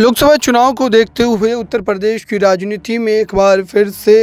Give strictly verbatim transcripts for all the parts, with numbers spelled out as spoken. लोकसभा चुनाव को देखते हुए उत्तर प्रदेश की राजनीति में एक बार फिर से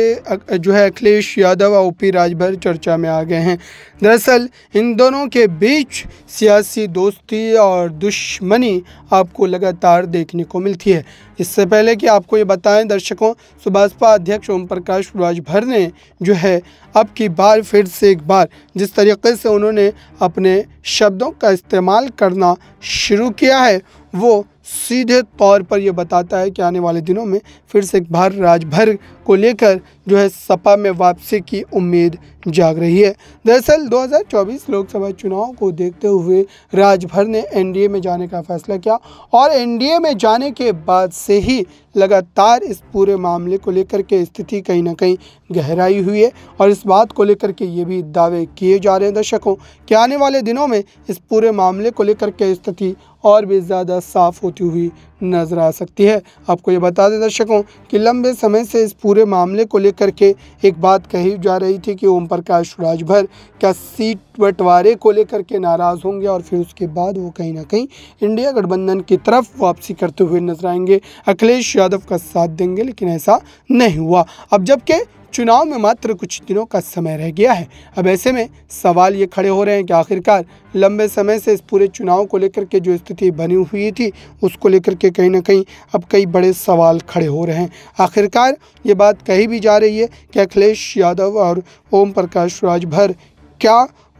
जो है अखिलेश यादव और ओपी राजभर चर्चा में आ गए हैं। दरअसल इन दोनों के बीच सियासी दोस्ती और दुश्मनी आपको लगातार देखने को मिलती है। इससे पहले कि आपको ये बताएं दर्शकों, सुभाषपा अध्यक्ष ओम प्रकाश राजभर ने जो है अब की बार फिर से एक बार जिस तरीके से उन्होंने अपने शब्दों का इस्तेमाल करना शुरू किया है वो सीधे तौर पर यह बताता है कि आने वाले दिनों में फिर से एक बार राजभर को लेकर जो है सपा में वापसी की उम्मीद जाग रही है। दरअसल दो हज़ार चौबीस लोकसभा चुनाव को देखते हुए राजभर ने एनडीए में जाने का फैसला किया और एनडीए में जाने के बाद से ही लगातार इस पूरे मामले को लेकर के स्थिति कहीं ना कहीं गहराई हुई है और इस बात को लेकर के ये भी दावे किए जा रहे हैं दर्शकों कि आने वाले दिनों में इस पूरे मामले को लेकर के स्थिति और भी ज़्यादा साफ होती हुई नज़र आ सकती है। आपको ये बता दें दर्शकों कि लंबे समय से इस पूरे मामले को लेकर के एक बात कही जा रही थी कि ओम प्रकाश राजभर क्या सीट बंटवारे को लेकर के नाराज़ होंगे और फिर उसके बाद वो कहीं ना कहीं इंडिया गठबंधन की तरफ वापसी करते हुए नजर आएंगे, अखिलेश यादव का साथ देंगे, लेकिन ऐसा नहीं हुआ। अब जबकि चुनाव में मात्र कुछ दिनों का समय रह गया है, अब ऐसे में सवाल ये खड़े हो रहे हैं कि आखिरकार लंबे समय से इस पूरे चुनाव को लेकर के जो स्थिति बनी हुई थी उसको लेकर के कहीं ना कहीं अब कई बड़े सवाल खड़े हो रहे हैं। आखिरकार ये बात कही भी जा रही है कि अखिलेश यादव और ओम प्रकाश राजभर क्या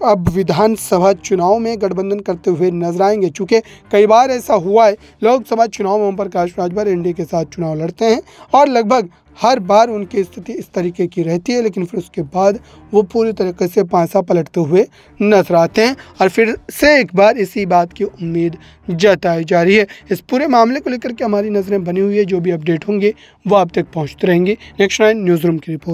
अब विधानसभा चुनाव में गठबंधन करते हुए नजर आएंगे, चूँकि कई बार ऐसा हुआ है लोकसभा चुनाव में ओम प्रकाश राजभर एनडीए के साथ चुनाव लड़ते हैं और लगभग हर बार उनकी स्थिति इस तरीके की रहती है, लेकिन फिर उसके बाद वो पूरी तरीके से पासा पलटते हुए नजर आते हैं और फिर से एक बार इसी बात की उम्मीद जताई जा रही है। इस पूरे मामले को लेकर के हमारी नज़रें बनी हुई है, जो भी अपडेट होंगे वो आप तक पहुँचते रहेंगे। नेक्स्ट नाइन न्यूज़ रूम की रिपोर्ट।